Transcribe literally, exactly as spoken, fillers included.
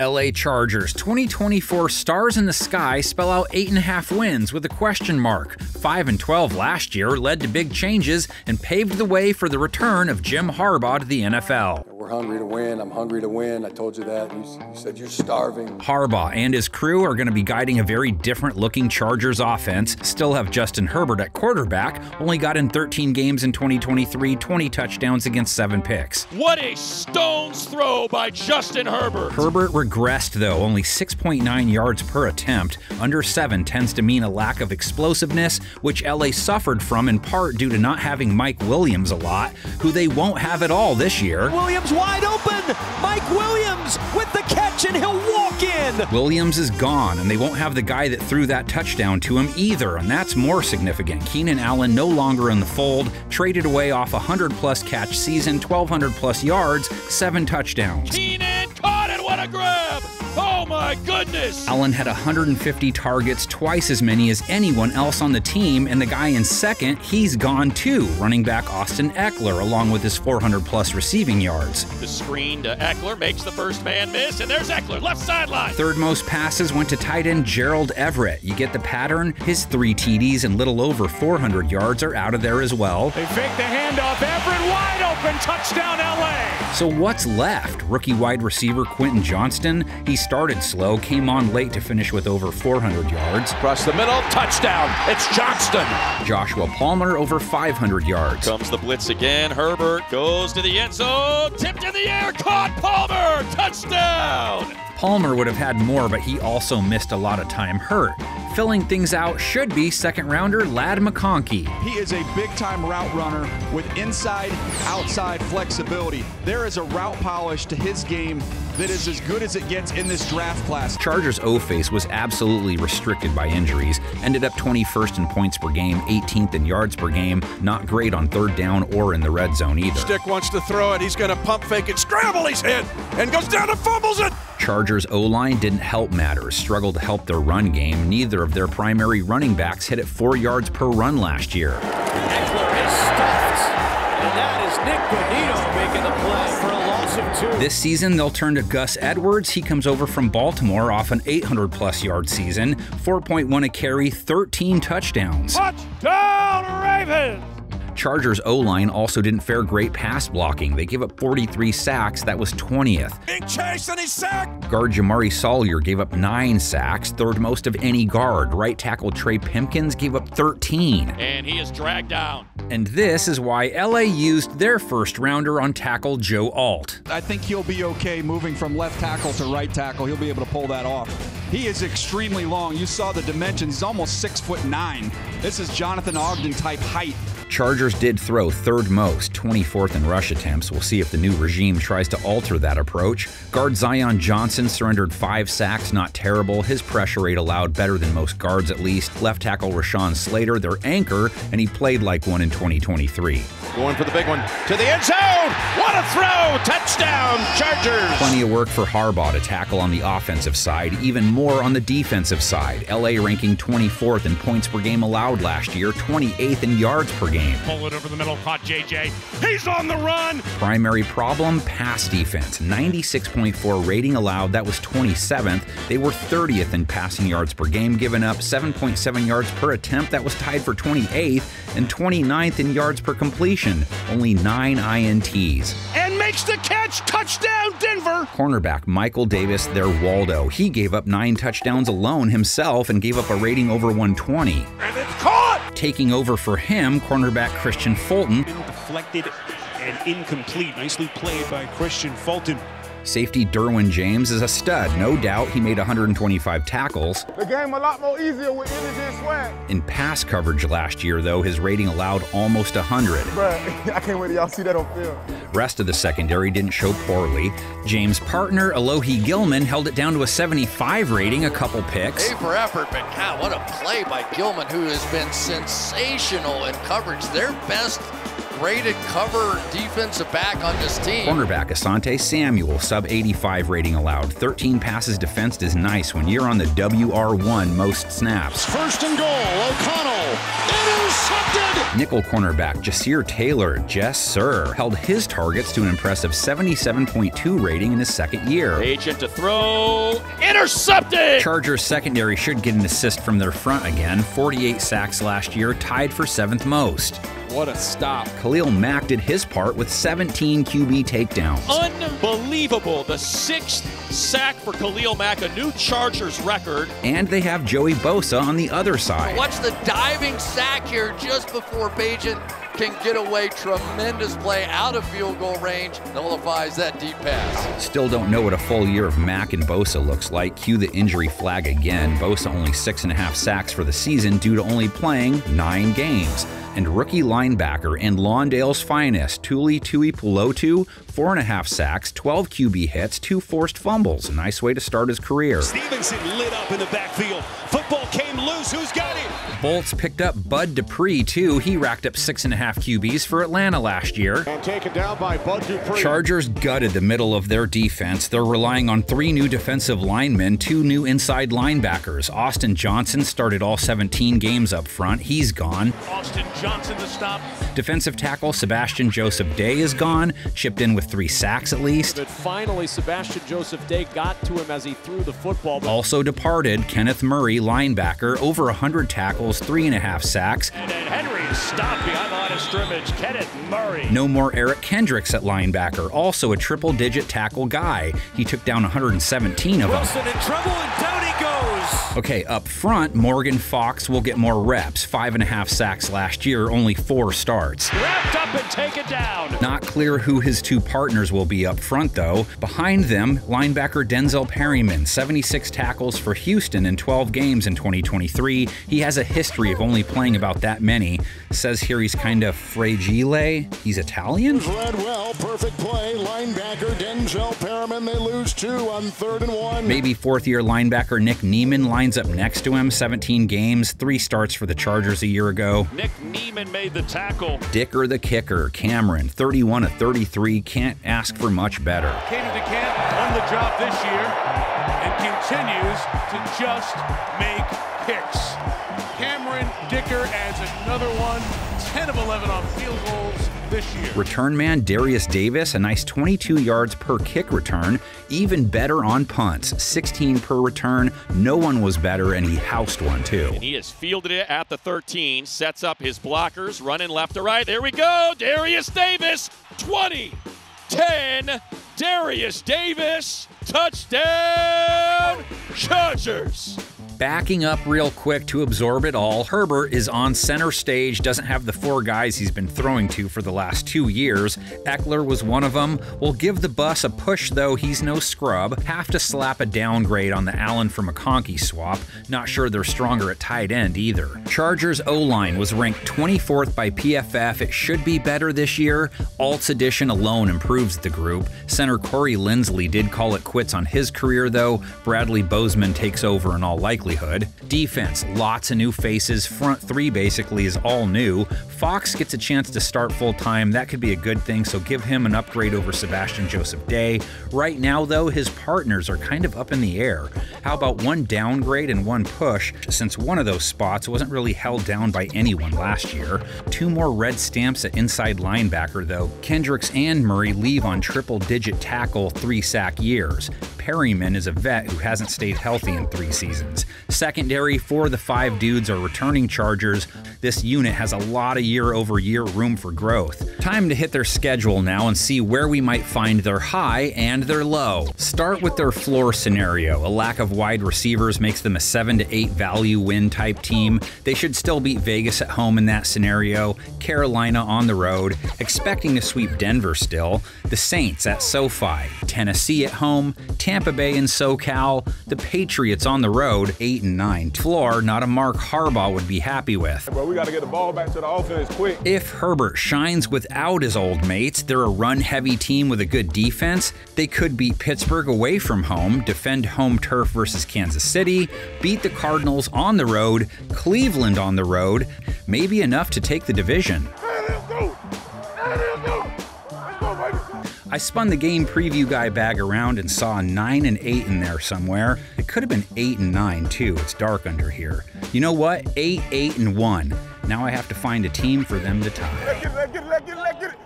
L A Chargers twenty twenty-four Stars in the Sky spell out eight and a half wins with a question mark. five and twelve last year led to big changes and paved the way for the return of Jim Harbaugh to the N F L. We're hungry to win. I'm hungry to win. I told you that. You, you said you're starving. Harbaugh and his crew are going to be guiding a very different-looking Chargers offense, still have Justin Herbert at quarterback, only got in thirteen games in twenty twenty-three, twenty touchdowns against seven picks. What a stone's throw by Justin Herbert! Herbert regressed, though, only six point nine yards per attempt. Under seven tends to mean a lack of explosiveness, which L A suffered from in part due to not having Mike Williams a lot, who they won't have at all this year. Williams wide open, Mike Williams with the catch, and he'll walk in. Williams is gone, and they won't have the guy that threw that touchdown to him either, and that's more significant. Keenan Allen no longer in the fold, traded away off a one hundred plus catch season, twelve hundred plus yards, seven touchdowns. Keenan caught it, what a grab! Oh my goodness! Allen had one hundred fifty targets, twice as many as anyone else on the team, and the guy in second, he's gone too, running back Austin Eckler, along with his four hundred plus receiving yards. The screen to Eckler makes the first man miss, and there's Eckler, left sideline! Third most passes went to tight end Gerald Everett. You get the pattern, his three T Ds and little over four hundred yards are out of there as well. They fake the handoff, Everett wide open, touchdown L A! So what's left? Rookie wide receiver Quentin Johnston, he's started slow, came on late to finish with over four hundred yards. Across the middle, touchdown, it's Johnston. Joshua Palmer over five hundred yards. Comes the blitz again, Herbert goes to the end zone, tipped in the air, caught Palmer, touchdown. Palmer would have had more, but he also missed a lot of time hurt. Filling things out should be second-rounder Ladd McConkey. He is a big-time route runner with inside-outside flexibility. There is a route polish to his game that is as good as it gets in this draft class. Chargers' O-face was absolutely restricted by injuries. Ended up twenty-first in points per game, eighteenth in yards per game. Not great on third down or in the red zone either. Stick wants to throw it. He's going to pump fake it, scramble, he's hit, and goes down and fumbles it. Chargers O-line didn't help matters, struggled to help their run game. Neither of their primary running backs hit at four yards per run last year. Eckler is stuffed, and that is Nick Bonito making the play for a loss of two. This season, they'll turn to Gus Edwards. He comes over from Baltimore off an eight hundred plus yard season, four point one a carry, thirteen touchdowns. Touchdown, Ravens! Chargers O-line also didn't fare great pass blocking. They gave up forty-three sacks, that was twentieth. Big chase, and he's sacked! Guard Jamari Salyer gave up nine sacks, third most of any guard. Right tackle Trey Pimpkins gave up thirteen. And he is dragged down. And this is why L A used their first rounder on tackle Joe Alt. I think he'll be okay moving from left tackle to right tackle. He'll be able to pull that off. He is extremely long. You saw the dimensions, he's almost six foot nine. This is Jonathan Ogden type height. Chargers did throw third most, twenty-fourth in rush attempts. We'll see if the new regime tries to alter that approach. Guard Zion Johnson surrendered five sacks, not terrible. His pressure rate allowed better than most guards at least. Left tackle Rashawn Slater, their anchor, and he played like one in twenty twenty-three. Going for the big one, to the end zone! What a throw! Touchdown, Chargers! Plenty of work for Harbaugh to tackle on the offensive side, even more on the defensive side. L A ranking twenty-fourth in points per game allowed last year, twenty-eighth in yards per game. Pull it over the middle, caught J J. He's on the run! Primary problem, pass defense. ninety-six point four rating allowed, that was twenty-seventh. They were thirtieth in passing yards per game given up, seven point seven yards per attempt, that was tied for twenty-eighth, and twenty-ninth in yards per completion. Only nine I N Ts. And makes the catch! Touchdown, Denver! Cornerback Michael Davis, their Waldo. He gave up nine touchdowns alone himself and gave up a rating over one twenty. And it's caught! Taking over for him, cornerback Back Christian Fulton. Deflected and incomplete. Nicely played by Christian Fulton. Safety Derwin James is a stud, no doubt. He made one hundred twenty-five tackles. The game a lot more easier with energy and swag. In pass coverage last year, though, his rating allowed almost one hundred. Bruh, I can't wait till y'all see that on film. Rest of the secondary didn't show poorly. James' partner, Alohi Gilman, held it down to a seventy-five rating, a couple picks. A for effort, but God, what a play by Gilman, who has been sensational in coverage. Their best rated cover defensive back on this team. Cornerback Asante Samuel, sub eighty-five rating allowed. thirteen passes defensed is nice when you're on the W R one most snaps. First and goal, O'Connell intercepted. Nickel cornerback Jasir Taylor, Jasir, held his targets to an impressive seventy-seven point two rating in his second year. Agent to throw, intercepted! Chargers secondary should get an assist from their front again, forty-eight sacks last year, tied for seventh most. What a stop. Khalil Mack did his part with seventeen Q B takedowns. Unbelievable, the sixth sack for Khalil Mack, a new Chargers record. And they have Joey Bosa on the other side. Watch the diving sack here just before Pageant can get away. Tremendous play out of field goal range, nullifies that deep pass. Still don't know what a full year of Mack and Bosa looks like. Cue the injury flag again. Bosa only six and a half sacks for the season due to only playing nine games. And rookie linebacker and Lawndale's finest, Tuli Tuipulotu, four and a half sacks, twelve Q B hits, two forced fumbles. A nice way to start his career. Stevenson lit up in the backfield. Football came loose. Who's got it? Bolts picked up Bud Dupree, too. He racked up six and a half Q Bs for Atlanta last year. And taken down by Bud Dupree. Chargers gutted the middle of their defense. They're relying on three new defensive linemen, two new inside linebackers. Austin Johnson started all seventeen games up front. He's gone. Austin Johnson to stop. Defensive tackle Sebastian Joseph Day is gone, chipped in with three sacks at least. But finally, Sebastian Joseph Day got to him as he threw the football. Also departed, Kenneth Murray, linebacker, over one hundred tackles, three and a half sacks. And then Henry stopped behind the line of scrimmage, Kenneth Murray. No more Eric Kendricks at linebacker, also a triple-digit tackle guy. He took down one hundred seventeen of Wilson them. Wilson in trouble, and down he goes. Okay, up front, Morgan Fox will get more reps, five and a half sacks last year. Only four starts. Wrapped up and taken down. Not clear who his two partners will be up front, though. Behind them, linebacker Denzel Perryman, seventy-six tackles for Houston in twelve games in twenty twenty-three. He has a history of only playing about that many. Says here he's kind of fragile. He's Italian? Read well, perfect play. Linebacker Denzel Perryman, they lose two on third and one. Maybe fourth-year linebacker Nick Niemann lines up next to him, seventeen games, three starts for the Chargers a year ago. Nick Niemann made the tackle. Dicker the kicker, Cameron, thirty-one of thirty-three, can't ask for much better. Came to camp, won the job this year, and continues to just make picks. Cameron Dicker adds another one, ten of eleven on field goals this year. Return man Darius Davis, a nice twenty-two yards per kick return, even better on punts, sixteen per return. No one was better, and he housed one too. And he has fielded it at the thirteen, sets up his blockers, running left to right. There we go, Darius Davis, twenty, ten, Darius Davis, touchdown, Chargers. Backing up real quick to absorb it all, Herbert is on center stage, doesn't have the four guys he's been throwing to for the last two years. Eckler was one of them. We'll give the bus a push, though he's no scrub. Have to slap a downgrade on the Allen for McConkey swap. Not sure they're stronger at tight end either. Chargers O-line was ranked twenty-fourth by P F F. It should be better this year. Alt's addition alone improves the group. Center Corey Lindsley did call it quits on his career, though. Bradley Bozeman takes over in all likelihood. Defense, lots of new faces. Front three basically is all new. Fox gets a chance to start full-time. That could be a good thing, so give him an upgrade over Sebastian Joseph Day. Right now, though, his partners are kind of up in the air. How about one downgrade and one push, since one of those spots wasn't really held down by anyone last year. Two more red stamps at inside linebacker, though. Kendricks and Murray leave on triple-digit tackle, three-sack years. Perryman is a vet who hasn't stayed healthy in three seasons. Secondary, four of the five dudes are returning Chargers. This unit has a lot of year-over-year room for growth. Time to hit their schedule now and see where we might find their high and their low. Start with their floor scenario. A lack of wide receivers makes them a seven to eight value win type team. They should still beat Vegas at home in that scenario. Carolina on the road, expecting to sweep Denver still. The Saints at SoFi, Tennessee at home, Tampa Bay and SoCal, the Patriots on the road, eight and nine. Floor, not a Mark Harbaugh would be happy with. Well, we got to get the ball back to the offense quick. If Herbert shines without his old mates, they're a run-heavy team with a good defense. They could beat Pittsburgh away from home, defend home turf versus Kansas City, beat the Cardinals on the road, Cleveland on the road, maybe enough to take the division. I spun the game preview guy bag around and saw nine and eight in there somewhere. It could have been eight and nine too, it's dark under here. You know what, eight, eight and one. Now I have to find a team for them to tie.